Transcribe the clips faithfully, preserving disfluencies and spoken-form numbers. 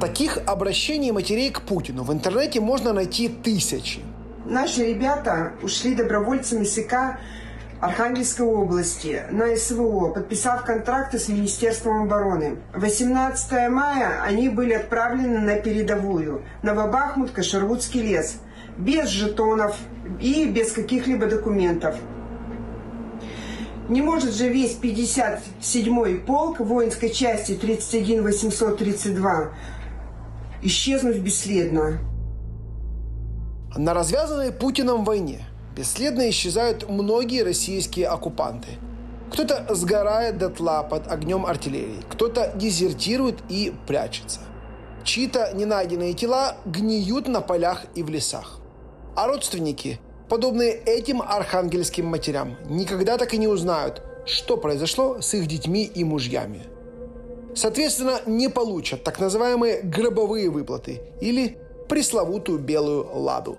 Таких обращений матерей к Путину в интернете можно найти тысячи. Наши ребята ушли добровольцами эс ка Архангельской области на эс вэ о, подписав контракты с Министерством обороны. восемнадцатого мая они были отправлены на передовую, Новобахмутка, Шервудский лес, без жетонов и без каких-либо документов. Не может же весь пятьдесят седьмой полк воинской части тридцать один тысяча восемьсот тридцать два исчезнуть бесследно. На развязанной Путиным войне бесследно исчезают многие российские оккупанты. Кто-то сгорает дотла под огнем артиллерии, кто-то дезертирует и прячется. Чьи-то ненайденные тела гниют на полях и в лесах. А родственники, подобные этим архангельским матерям, никогда так и не узнают, что произошло с их детьми и мужьями. Соответственно, не получат так называемые гробовые выплаты или пресловутую белую ладу.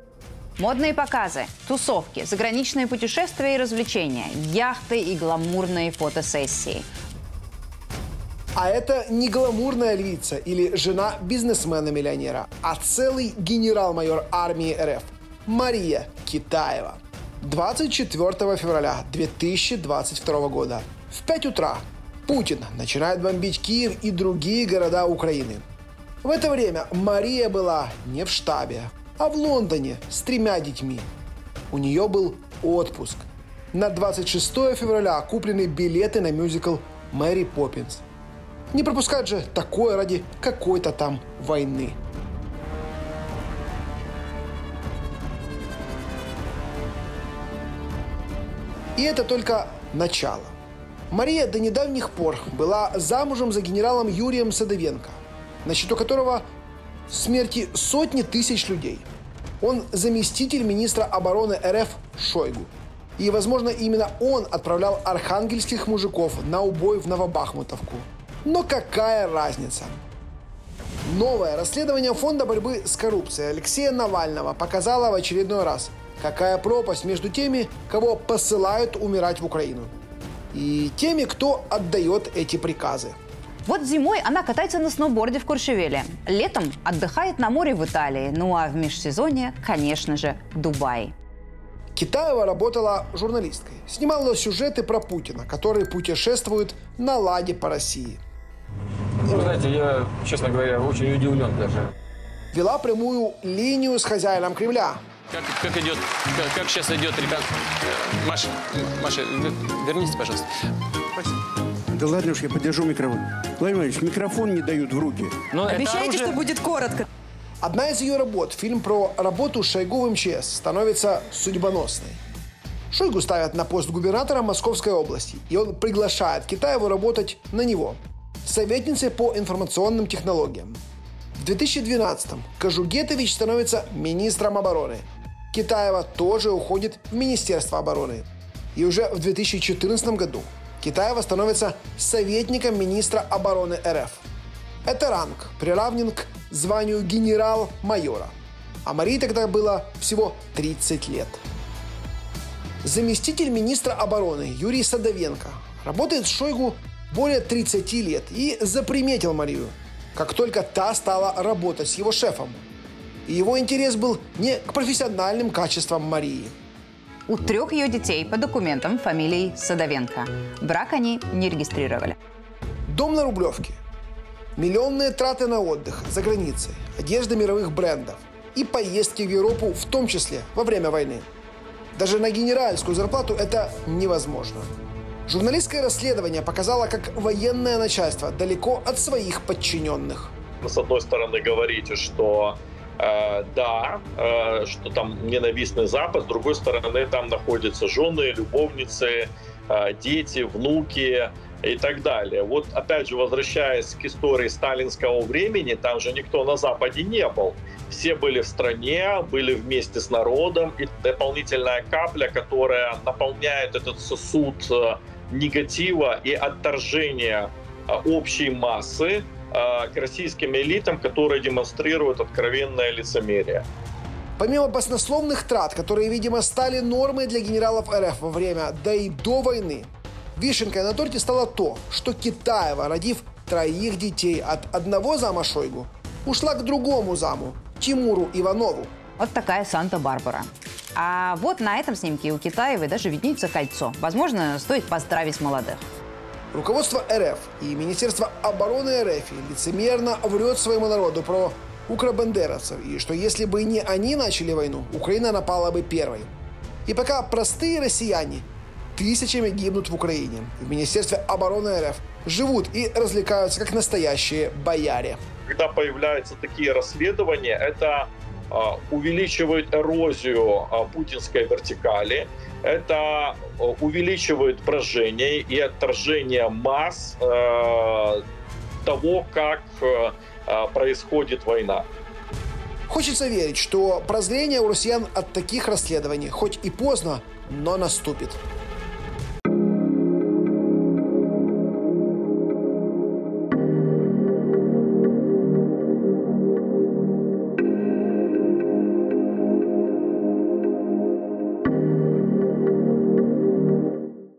Модные показы, тусовки, заграничные путешествия и развлечения, яхты и гламурные фотосессии. А это не гламурная львица или жена бизнесмена-миллионера, а целый генерал-майор армии эр эф Мария Китаева. двадцать четвёртого февраля две тысячи двадцать второго года в пять утра Путин начинает бомбить Киев и другие города Украины. В это время Мария была не в штабе, а в Лондоне с тремя детьми. У нее был отпуск. На двадцать шестое февраля куплены билеты на мюзикл «Мэри Поппинс». Не пропускать же такое ради какой-то там войны. И это только начало. Мария до недавних пор была замужем за генералом Юрием Садовенко, на счету которого смерти сотни тысяч людей. Он заместитель министра обороны эр эф Шойгу. И, возможно, именно он отправлял архангельских мужиков на убой в Новобахмутовку. Но какая разница? Новое расследование Фонда борьбы с коррупцией Алексея Навального показало в очередной раз, какая пропасть между теми, кого посылают умирать в Украину, и теми, кто отдает эти приказы. Вот зимой она катается на сноуборде в Куршевеле, летом отдыхает на море в Италии, ну а в межсезонье, конечно же, Дубай. Китаева работала журналисткой, снимала сюжеты про Путина, который путешествует на ладе по России. Ну, знаете, я, честно говоря, очень удивлен даже. Вела прямую линию с хозяином Кремля. Как, как идет, как, как сейчас идет, ребят? Маша, Маша, вернитесь, пожалуйста. Да ладно уж, я подержу микрофон. Владимир Ильич, микрофон не дают в руки. Но обещайте, уже... что будет коротко. Одна из ее работ, фильм про работу Шойгу в эм че эс, становится судьбоносной. Шойгу ставят на пост губернатора Московской области, и он приглашает Китаеву работать на него, советницей по информационным технологиям. В две тысячи двенадцатом Кожугетович становится министром обороны. Китаева тоже уходит в Министерство обороны. И уже в две тысячи четырнадцатом году Китаева становится советником министра обороны эр эф. Это ранг приравнен к званию генерал-майора. А Марии тогда было всего тридцать лет. Заместитель министра обороны Юрий Садовенко работает с Шойгу более тридцати лет и заприметил Марию, как только та стала работать с его шефом. И его интерес был не к профессиональным качествам Марии. У трех ее детей по документам фамилии Садовенко. Брак они не регистрировали. Дом на Рублевке. Миллионные траты на отдых за границей, одежда мировых брендов и поездки в Европу, в том числе во время войны. Даже на генеральскую зарплату это невозможно. Журналистское расследование показало, как военное начальство далеко от своих подчиненных. С одной стороны, говорите, что э, да, э, что там ненавистный Запад, с другой стороны, там находятся жены, любовницы, э, дети, внуки и так далее. Вот опять же, возвращаясь к истории сталинского времени, там же никто на Западе не был. Все были в стране, были вместе с народом. И дополнительная капля, которая наполняет этот сосуд негатива и отторжения общей массы к российским элитам, которые демонстрируют откровенное лицемерие. Помимо баснословных трат, которые, видимо, стали нормой для генералов эр эф во время, да и до войны, вишенкой на торте стало то, что Китаева, родив троих детей от одного зама Шойгу, ушла к другому заму, Тимуру Иванову. Вот такая Санта-Барбара. А вот на этом снимке у Китаевой даже виднеется кольцо. Возможно, стоит поздравить молодых. Руководство РФ и Министерство обороны РФ лицемерно врет своему народу про укробандеровцев. И что если бы не они начали войну, Украина напала бы первой. И пока простые россияне тысячами гибнут в Украине, в Министерстве обороны РФ живут и развлекаются как настоящие бояре. Когда появляются такие расследования, это увеличивает эрозию путинской вертикали, это увеличивает брожение и отторжение масс того, как происходит война. Хочется верить, что прозрение у россиян от таких расследований, хоть и поздно, но наступит.